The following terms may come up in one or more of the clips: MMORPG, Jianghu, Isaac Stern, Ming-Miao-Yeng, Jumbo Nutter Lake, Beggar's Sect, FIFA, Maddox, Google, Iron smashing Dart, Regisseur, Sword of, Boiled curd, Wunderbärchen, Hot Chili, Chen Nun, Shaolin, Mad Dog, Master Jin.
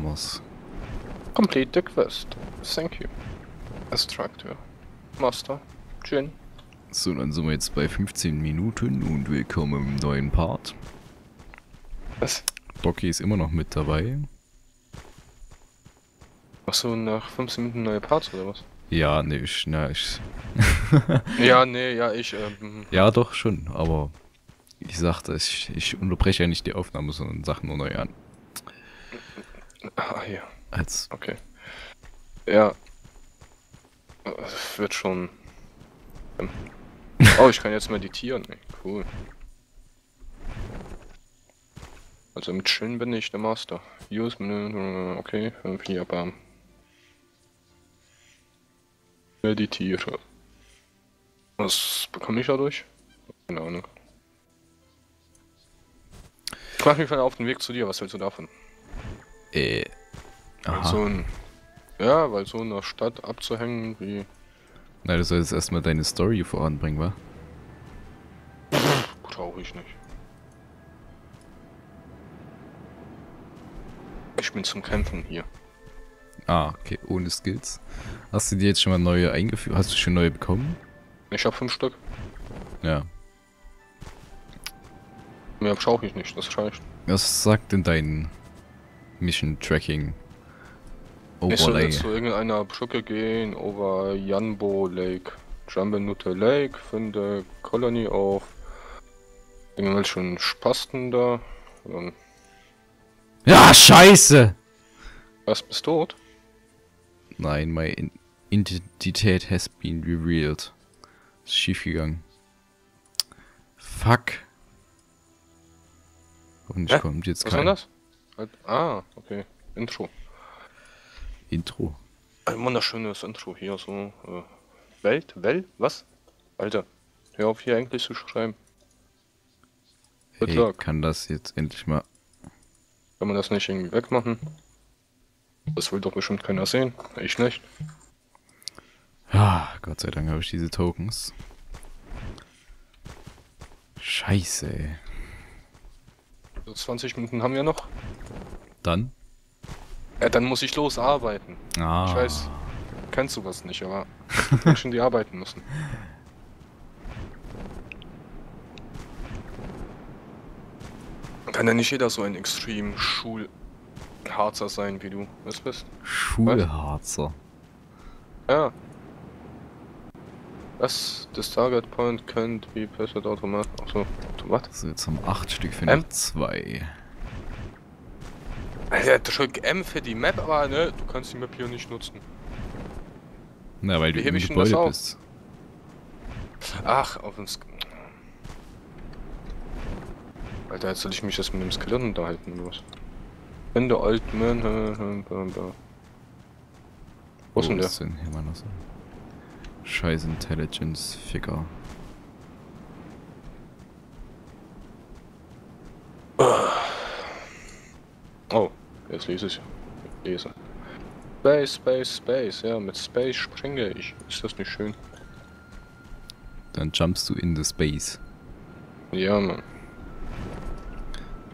machen muss. Complete the quest. Thank you. Extractor. Master. Jin. So, dann sind wir jetzt bei 15 Minuten und willkommen im neuen Part. Was? Doki ist immer noch mit dabei. Achso, nach 15 Minuten neue Parts oder was? Ja, nee, ja, doch, schon, aber ich sagte, ich unterbreche ja nicht die Aufnahme, sondern sage nur neu an. Ah, ja. Als. Okay. Ja. Wird schon. Oh, ich kann jetzt meditieren, ey. Cool. Also mit Chillen bin ich der Master. Use, okay, hier, bam. Meditiere. Was bekomme ich dadurch? Keine Ahnung. Ich mach mich mal auf den Weg zu dir, was hältst du davon? Aha. So ein, ja, weil so in der Stadt abzuhängen wie... Na, du sollst erstmal deine Story voranbringen, wa? Brauche ich nicht. Ich bin zum Kämpfen hier. Ah, okay, ohne Skills. Hast du dir jetzt schon mal neue eingeführt? Hast du schon neue bekommen? Ich habe 5 Stück. Ja. Mehr brauche ich nicht, das reicht. Was sagt denn dein Mission-Tracking? Overlay? Ich soll jetzt zu irgendeiner Brücke gehen, over Jumbo Lake. Jumbo Nutter Lake, finde Colony auf irgendwelchen Spasten da. Und ja, scheiße! Was, bist du tot? Nein, meine Identität has been revealed. Ist schief gegangen. Fuck. Und kommt jetzt kein... Was war das? Ah, okay. Intro. Intro. Ein wunderschönes Intro hier, so... was? Alter, hör auf hier eigentlich zu schreiben. Hey, kann das jetzt endlich mal... Kann man das nicht irgendwie wegmachen? Das will doch bestimmt keiner sehen. Ich nicht. Ah, Gott sei Dank habe ich diese Tokens. Scheiße, ey. 20 Minuten haben wir noch. Dann? Ja, dann muss ich losarbeiten. Ah. Ich weiß, kennst du was nicht, aber Menschen, die arbeiten müssen. Kann ja nicht jeder so ein extrem Schulharzer sein, wie du es bist. Schulharzer? Ja. Das Target Point könnte wie Password Automat. Achso, Automat? So, jetzt haben 8 Stück für die 2. Alter, drück M für die Map, aber ne, du kannst die Map hier nicht nutzen. Na, weil du im Gebäude bist. Ach, auf dem Skill. Alter, jetzt soll ich mich das mit dem Skill unterhalten, los. Wenn der Old Man, wo ist denn der? Scheiß Intelligence-Ficker. Oh, jetzt lese ich. Space, Space, Space. Ja, mit Space springe ich. Ist das nicht schön? Dann jumpst du in the Space. Ja, Mann.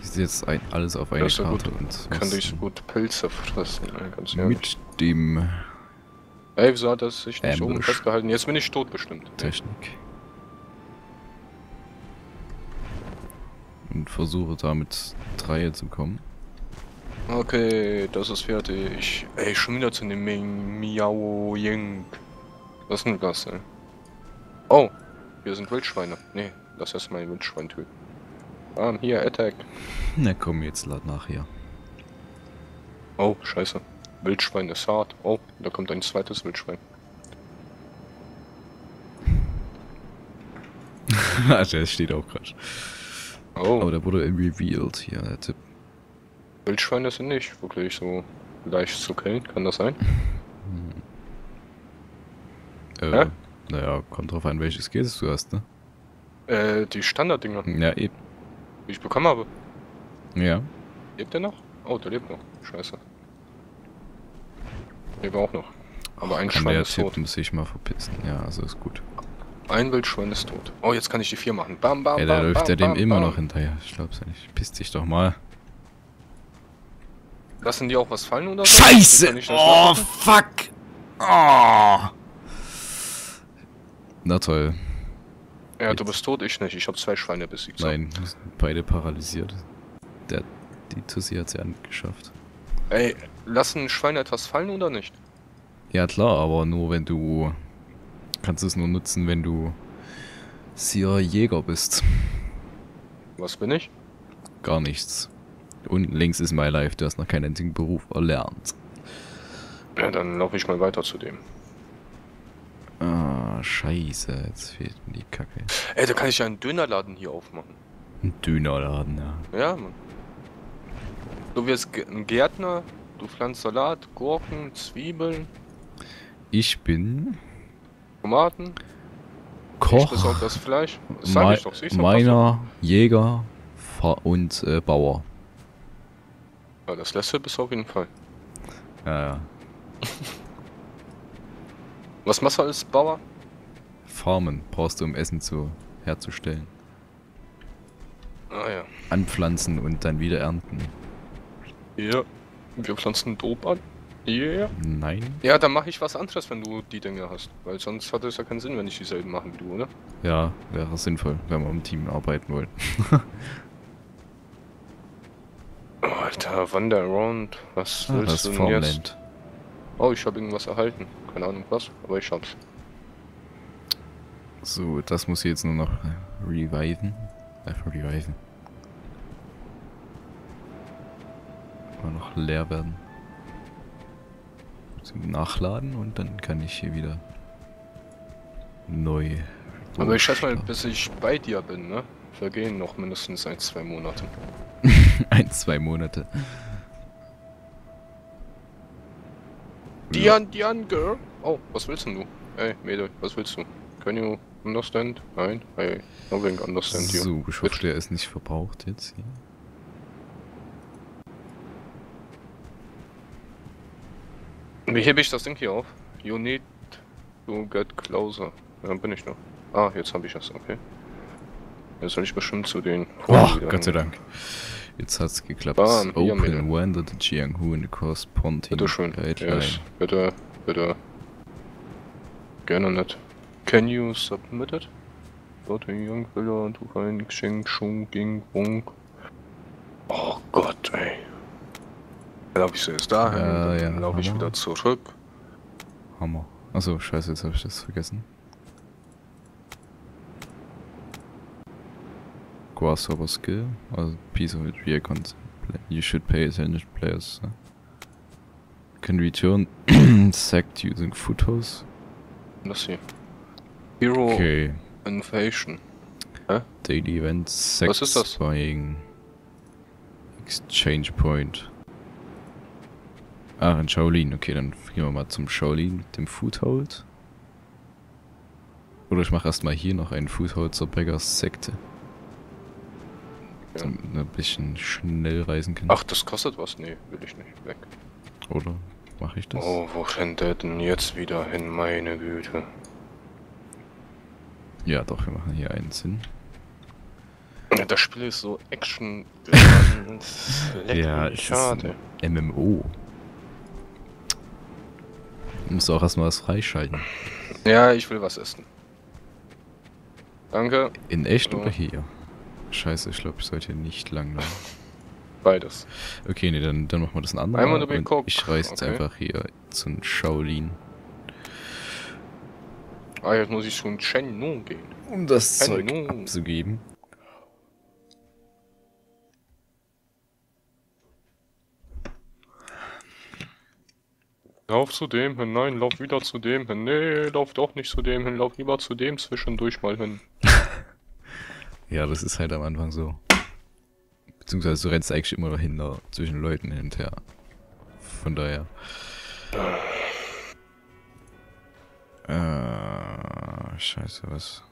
Ist jetzt alles auf eine Karte und... Kann ich so gut Pilze fressen, ganz ehrlich. Mit dem... Ey, wieso hat das sich nicht oben festgehalten? Jetzt bin ich tot bestimmt. Technik. Und versuche damit 3 zu kommen. Okay, das ist fertig. Ey, schon wieder zu dem Ming-Miao-Yeng. Was ist denn das, ey? Oh, hier sind Wildschweine. Nee, lass erst mal Wildschwein töten. Ah, hier, Attack. Na komm, jetzt lad nach hier. Oh, scheiße. Wildschwein ist hart. Oh, da kommt ein zweites Wildschwein. Der steht auch gerade. Oh. Aber da wurde revealed hier, der Tipp. Wildschweine sind nicht wirklich so leicht zu killen, kann das sein? Naja, kommt drauf an, welches Skills du hast, ne? Die Standarddinger. Ja, eben. Die ich bekommen habe. Ja. Lebt der noch? Oh, der lebt noch. Scheiße. Der war auch noch. Aber ein Schwein ist tot. Muss ich mal verpissen. Ja, also ist gut. Ein Wildschwein ist tot. Oh, jetzt kann ich die 4 machen. Bam, bam, bam. Da läuft er dem immer noch hinterher. Ich glaub's ja nicht. Piss dich doch mal. Lassen die auch was fallen oder so? Scheiße! Oh, fuck! Oh. Na toll. Ja, jetzt. Du bist tot, ich nicht. Ich habe zwei Schweine besiegt. Nein, beide paralysiert. Die Tussi hat sie angeschafft. Ey, lassen Schweine etwas fallen oder nicht? Ja klar, aber nur wenn du... Kannst es nur nutzen, wenn du... Sir Jäger bist. Was bin ich? Gar nichts. Unten links ist My Life, du hast noch keinen einzigen Beruf erlernt. Ja, dann laufe ich mal weiter zu dem. Ah, scheiße, jetzt fehlt mir die Kacke. Ey, da kann ich ja einen Dönerladen hier aufmachen. Ein Dönerladen, ja. Ja, Mann. Du wirst ein Gärtner, du pflanzt Salat, Gurken, Zwiebeln. Ich bin... Tomaten. Koch. Ich das Fleisch. Das sag ich doch, siehst du, Miner, Jäger und Bauer. Ja, das letzte bist du auf jeden Fall. Ja, ja. Was machst du als Bauer? Farmen brauchst du, um Essen herzustellen. Ah ja. Anpflanzen und dann wieder ernten. Ja, wir pflanzen Dope an. Ja. Yeah. Nein. Ja, dann mache ich was anderes, wenn du die Dinge hast. Weil sonst hat es ja keinen Sinn, wenn ich dieselben machen wie du, oder? Ja, wäre sinnvoll, wenn wir im Team arbeiten wollten. Alter, Wander Around, was willst du denn Farmland. Jetzt? Oh, ich habe irgendwas erhalten. Keine Ahnung was, aber ich hab's. So, das muss ich jetzt nur noch reviven. Einfach reviven. Mal noch leer werden. Nachladen und dann kann ich hier wieder neu. Aber ich schätze mal, bis ich bei dir bin, ne? Vergehen noch mindestens 1-2 Monate. 1-2 Monate. Dian, Dian, Girl. Oh, was willst denn du? Ey, Mädel, was willst du? Can you understand? Nein, I don't understand you. So, ich hoffe, der ist nicht verbraucht jetzt hier. Wie hebe ich das Ding hier auf? You need to get closer. Ja, bin ich noch. Ah, jetzt habe ich das, okay. Jetzt soll ich bestimmt zu den... Oh, Gott sei Dank. Jetzt hat's geklappt. Bahn, Open Wander the Jianghu in the corresponding guideline. Yes. Bitte, bitte. Gerne nicht. Can you submit it? Leute, Young Villa, Du Rein, Xing, Chung, Ging, Bung. Oh Gott, ey. Lauf ich zuerst dahin, dann laufe ich wieder zurück. Hammer. Achso, scheiße, jetzt habe ich das vergessen. Grasshopper Skill, also piece of it real content. You should pay attention players. Ne? Can return sect using foothouse. Das hier. Hero okay. Invasion. Hä? Daily Events, Sect. Was ist das? Buying. Exchange Point. Ah, in Shaolin. Okay, dann gehen wir mal zum Shaolin mit dem Foothold. Oder ich mache erstmal hier noch einen Foothold zur Beggar's Sekte. Ja. Damit ein bisschen schnell reisen können. Ach, das kostet was? Nee, will ich nicht. Weg. Oder mache ich das? Oh, wo rennt der denn jetzt wieder hin? Meine Güte. Ja, doch, wir machen hier einen Sinn. Ja, das Spiel ist so Action. Ja, schade. MMO. Musst du auch erstmal was freischalten. Ja, ich will was essen. Danke. In echt oder hier? Scheiße, ich glaube, ich sollte hier nicht langlaufen. Beides. Okay, nee, dann machen wir das ein andermal. Ich reise jetzt einfach hier zum Shaolin. Ah, jetzt muss ich schon Chen Nun gehen. Um das Zeug abzugeben. Lauf zu dem hin, nein, lauf wieder zu dem hin, nee, lauf doch nicht zu dem hin, lauf lieber zu dem zwischendurch mal hin. Ja, das ist halt am Anfang so. Beziehungsweise du rennst eigentlich immer noch hinter, zwischen Leuten hin und her. Von daher. Scheiße, was?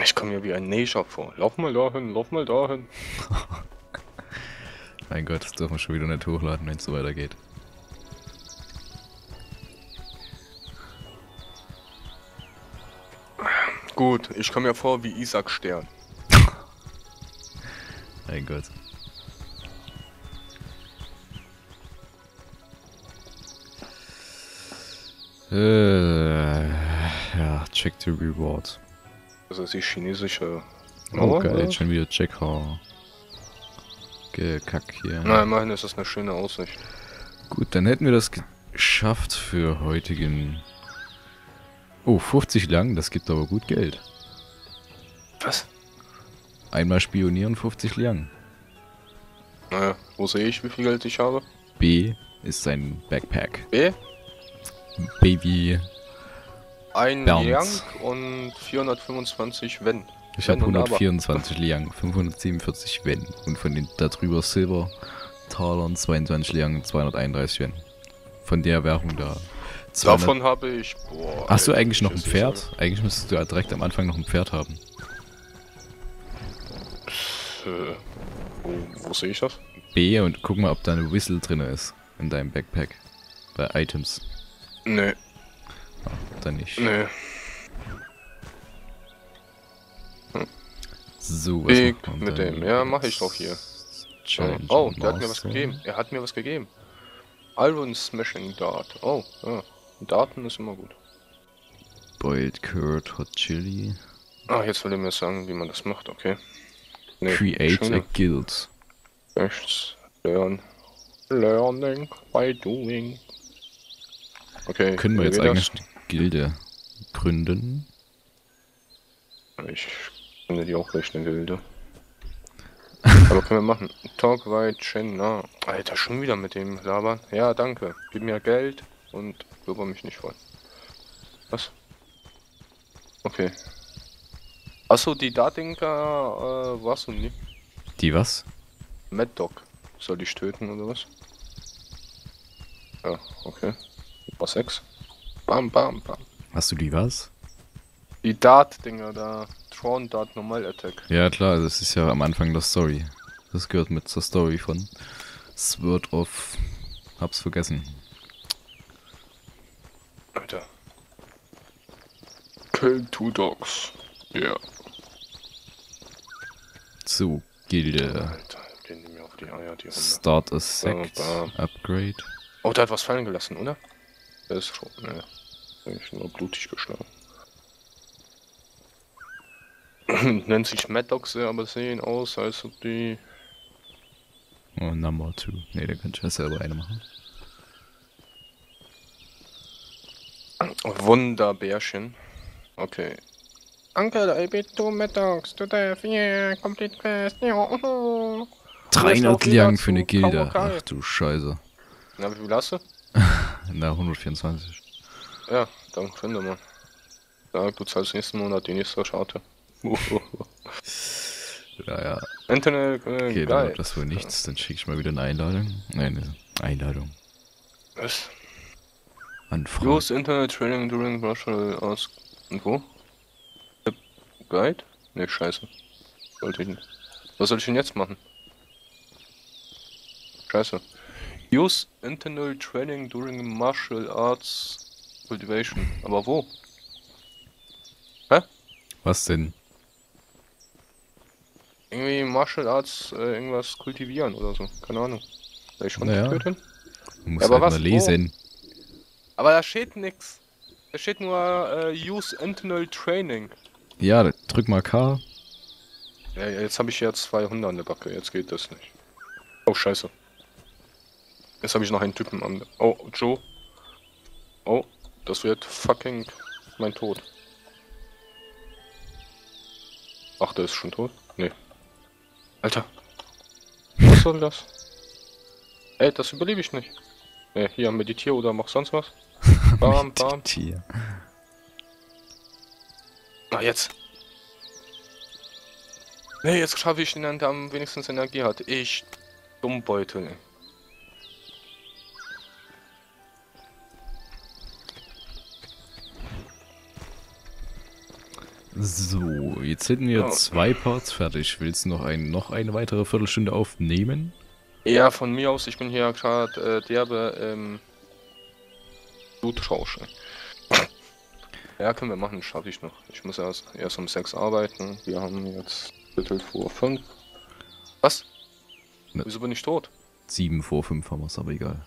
Ich komme mir wie ein Nature vor. Lauf mal dahin, lauf mal dahin. Mein Gott, das dürfen wir schon wieder nicht hochladen, wenn es so weitergeht. Gut, ich komme mir vor wie Isaac Stern. Mein Gott. Ja, check the reward. Also die chinesische Mauer, okay, jetzt schon wieder Checker. Gekack hier. Nein, immerhin ist das eine schöne Aussicht. Gut, dann hätten wir das geschafft für heutigen... Oh, 50 lang, das gibt aber gut Geld. Was? Einmal spionieren, 50 lang. Naja, wo sehe ich, wie viel Geld ich habe? B ist sein Backpack. B? Baby. Ein Liang und 425 Wen. Ich habe 124 Liang, 547 Wen. Und von den darüber Silbertalern 22 Liang, 231 Wen. Von der Währung da. 200. Davon habe ich. Boah, hast du eigentlich noch ein Pferd? So. Eigentlich müsstest du ja direkt am Anfang noch ein Pferd haben. Wo sehe ich das? B und guck mal, ob da eine Whistle drin ist. In deinem Backpack. Bei Items. Nee. Ah, dann nicht. Nee. Hm. So, was ich mit dem. Ja, mache ich doch hier. Challenge der hat mir was gegeben. Er hat mir was gegeben. Iron smashing Dart. Oh, ja. Darten ist immer gut. Boiled curd, hot chili. Ah, jetzt will er mir sagen, wie man das macht, okay. Nee, create a guild. Rechts. Learn. Learning by doing. Okay. Können wir jetzt eigentlich eine Gilde gründen? Ich gründe die auch gleich eine Gilde. Aber können wir machen. Talk by Chen Nun. Alter, schon wieder mit dem Labern. Ja, danke. Gib mir Geld und blubber mich nicht voll. Was? Okay. Achso, die Datinker warst du nie. Die was? Mad Dog. Soll ich töten oder was? Ja, okay. Was 6? Bam, bam, bam. Hast du die was? Die Dart-Dinger da. Tron Dart Normal Attack. Ja klar, das ist ja am Anfang der Story. Das gehört mit zur Story von Sword of. Hab's vergessen. Alter. Kill 2 dogs. Ja. Yeah. So, Gilde. Alter, gehen die mir auf die Eier, die Runde. Start a Sect. Upgrade. Oh, der hat was fallen gelassen, oder? Der ist schon, ne. Eigentlich nur blutig geschlagen. Nennt sich Maddox, aber sehen aus, als ob die... Oh, Number 2. Ne, der kann schon selber eine machen. Wunderbärchen. Okay. Uncle, I beat 2 Maddox to death, yeah, complete quest, yeah. 300 Liang für eine Gilde. Ach du Scheiße. Na, wie viel hast du? Na, 124. Ja, dann finde mal. Ja, du zahlst nächsten Monat die nächste Scharte. Naja. Internet, okay, dann hat das wohl nichts. Dann schicke ich mal wieder eine Einladung. Nein, eine Einladung. Was? Anfrage. Los, Internet Trading during Brussels aus. Und wo? Guide? Ne, scheiße. Sollte ich nicht. Was soll ich denn jetzt machen? Scheiße. Use internal training during martial arts cultivation. Aber wo? Hä? Was denn? Irgendwie martial arts irgendwas kultivieren oder so. Keine Ahnung. Soll ich schon nicht töten? Du musst aber halt was mal lesen. Wo? Aber da steht nix. Da steht nur use internal training. Ja, drück mal K. Ja, jetzt habe ich ja 200 an der Backe. Jetzt geht das nicht. Oh, scheiße. Jetzt habe ich noch einen Typen an. Oh, Joe. Oh, das wird fucking mein Tod. Ach, der ist schon tot? Nee. Alter. Was soll das? Ey, das überlebe ich nicht. Nee, hier, meditier oder mach sonst was. Bam, bam. Na, jetzt. Nee, jetzt schaffe ich den, der am wenigsten Energie hat. Ich. Dummbeutel. So, jetzt hätten wir 2 Parts fertig. Willst du noch eine weitere Viertelstunde aufnehmen? Ja, von mir aus. Ich bin hier gerade derbe Blutrausch. Ja, können wir machen. Schaffe ich noch. Ich muss erst um 6 arbeiten. Wir haben jetzt 4:45. Was? Ne. Wieso bin ich tot? 5:07 haben wir es, aber egal.